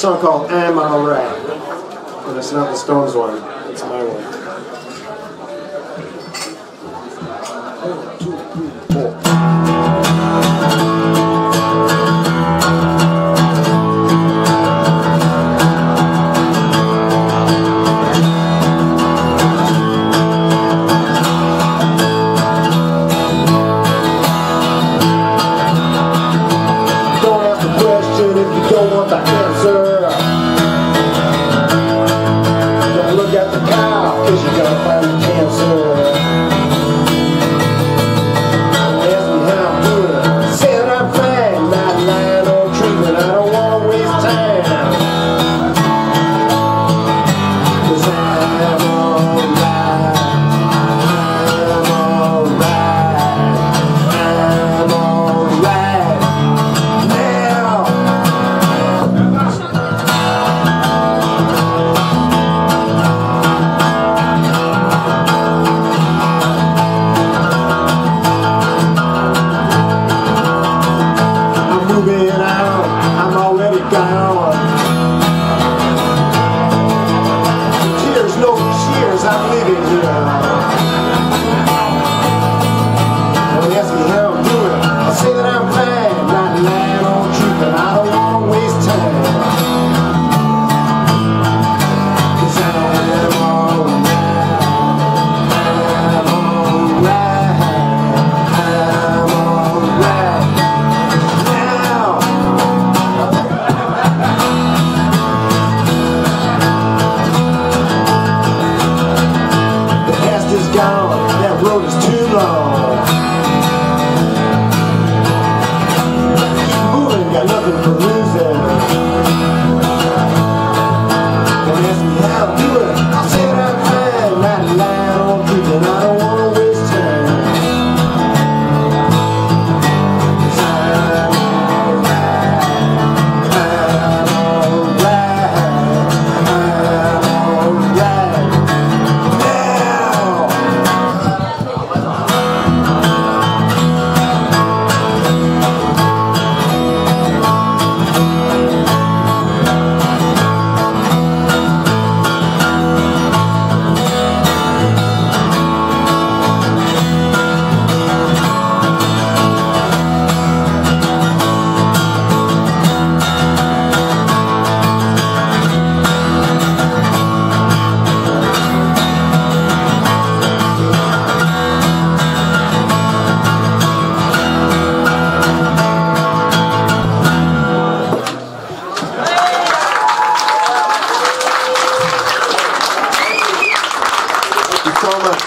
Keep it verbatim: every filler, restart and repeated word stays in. song called "I'm Alright." And it's not the Stones one, it's my one. So much.